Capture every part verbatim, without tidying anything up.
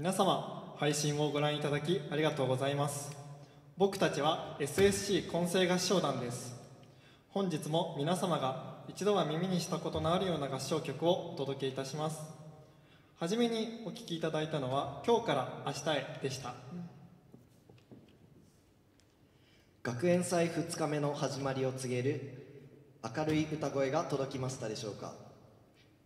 皆様、配信をご覧いただきありがとうございます。僕たちは エスエスシー 混声合唱団です。本日も皆様が一度は耳にしたことのあるような合唱曲をお届けいたします。はじめにお聴きいただいたのは、今日から明日へでした。学園祭ふつかめの始まりを告げる明るい歌声が届きましたでしょうか。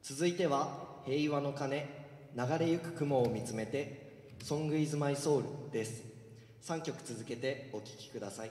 続いては平和の鐘、流れゆく雲を見つめて、Song is my soul です。さんきょく続けてお聴きください。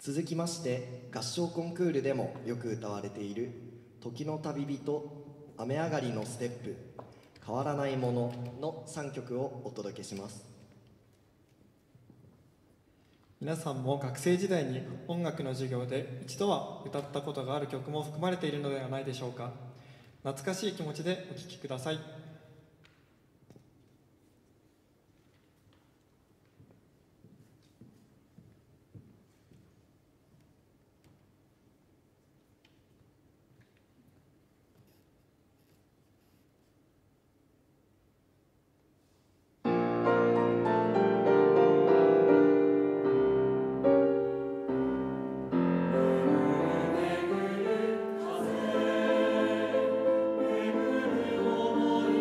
続きまして合唱コンクールでもよく歌われている「時の旅人」「雨上がりのステップ」「変わらないもの」のさんきょくをお届けします。皆さんも学生時代に音楽の授業で一度は歌ったことがある曲も含まれているのではないでしょうか。懐かしい気持ちでお聴きください。Oh,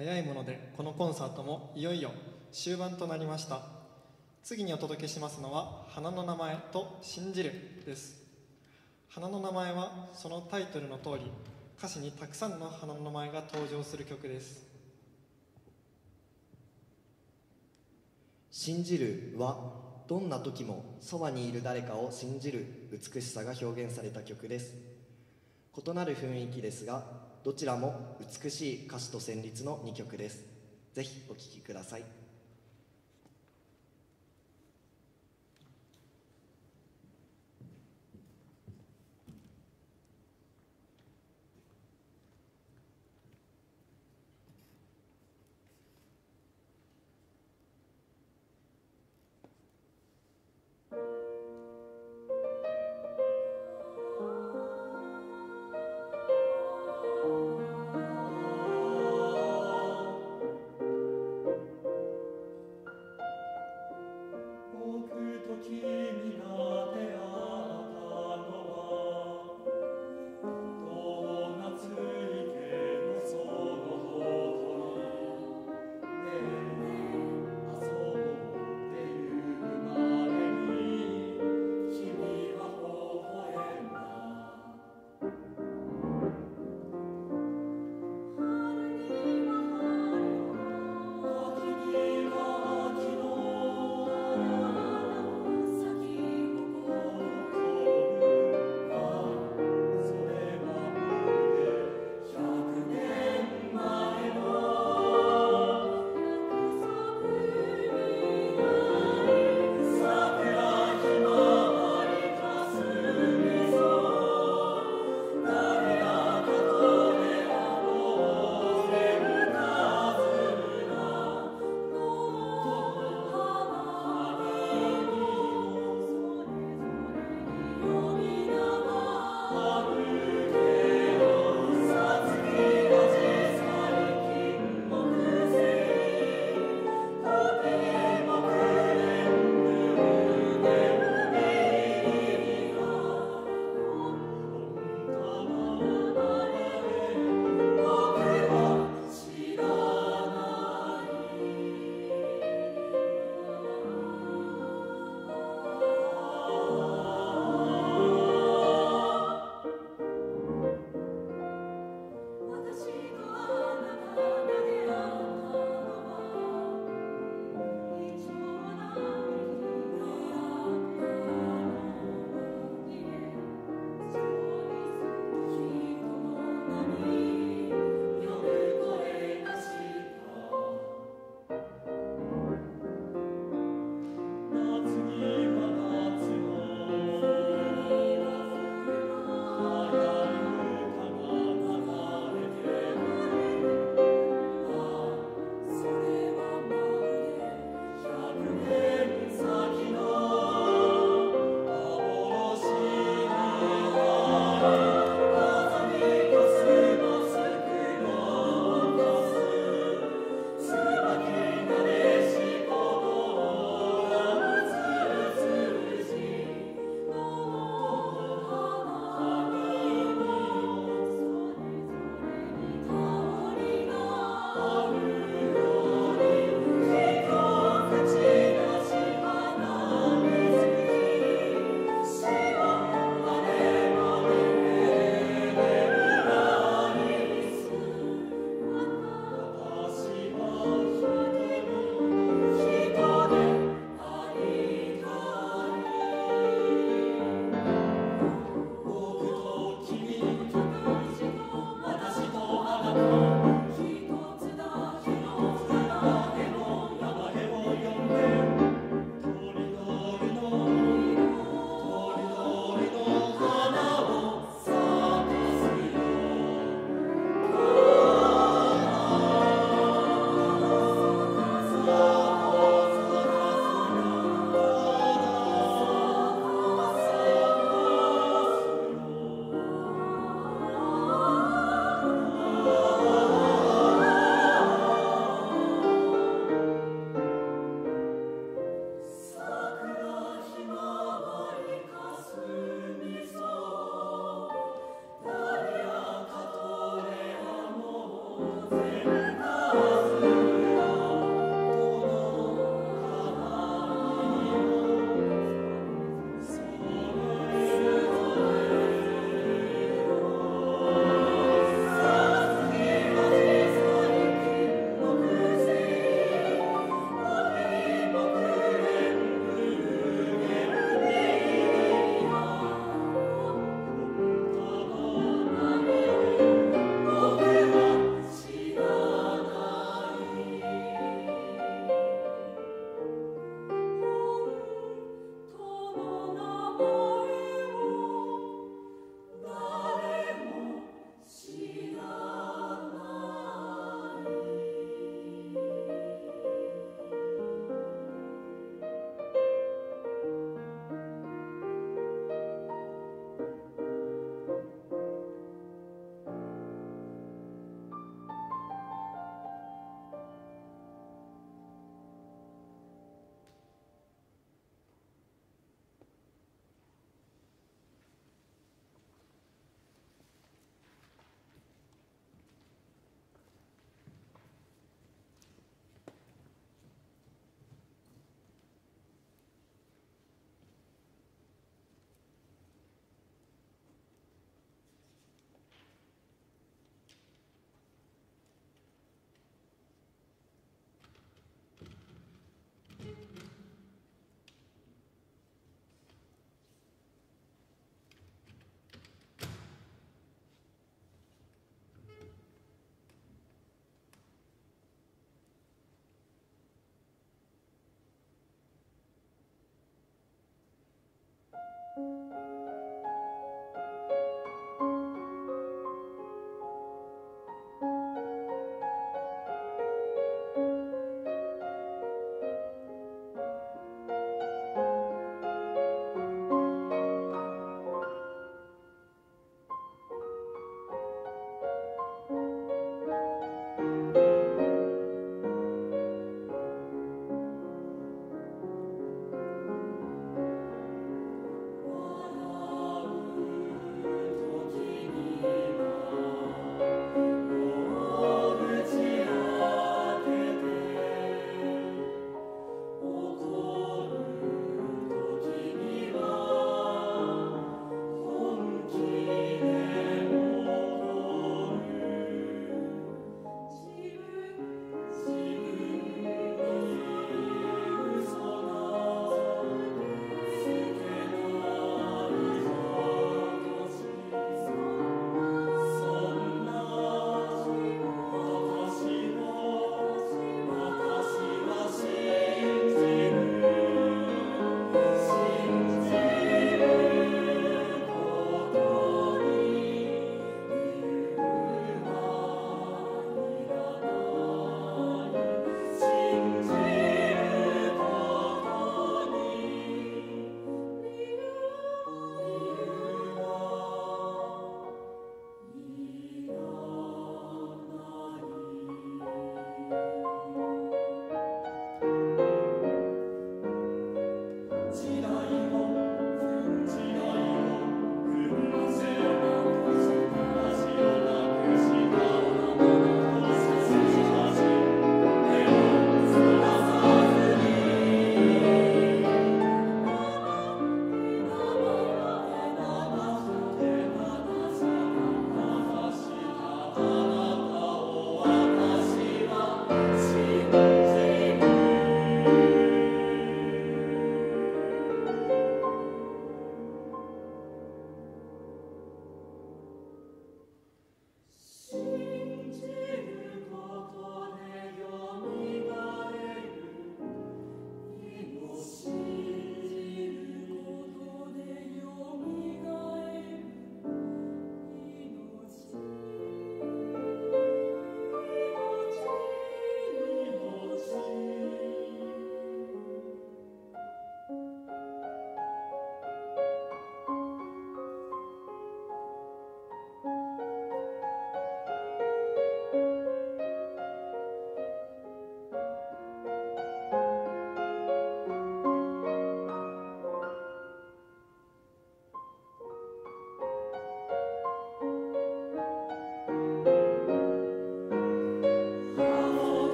早いものでこのコンサートもいよいよ終盤となりました。次にお届けしますのは「花の名前と信じる」です。花の名前はそのタイトルの通り、歌詞にたくさんの花の名前が登場する曲です。信じるはどんな時もそばにいる誰かを信じる美しさが表現された曲です。異なる雰囲気ですが、どちらも美しい歌詞と旋律のにきょくです。ぜひお聴きください。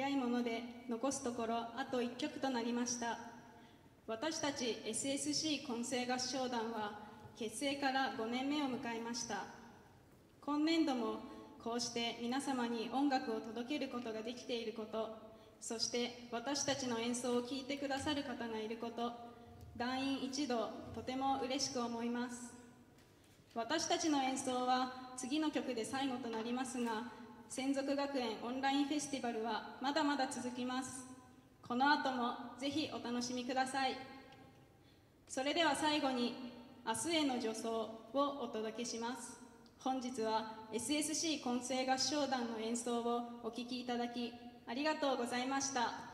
早いもので残すところあといっきょくとなりました。私たち エスエスシー 混声合唱団は結成からごねんめを迎えました。今年度もこうして皆様に音楽を届けることができていること、そして私たちの演奏を聴いてくださる方がいること、団員一同とても嬉しく思います。私たちの演奏は次の曲で最後となりますが、洗足学園オンラインフェスティバルはまだまだ続きます。この後もぜひお楽しみください。それでは最後に明日への助走をお届けします。本日は エスエスシー 混声合唱団の演奏をお聴きいただきありがとうございました。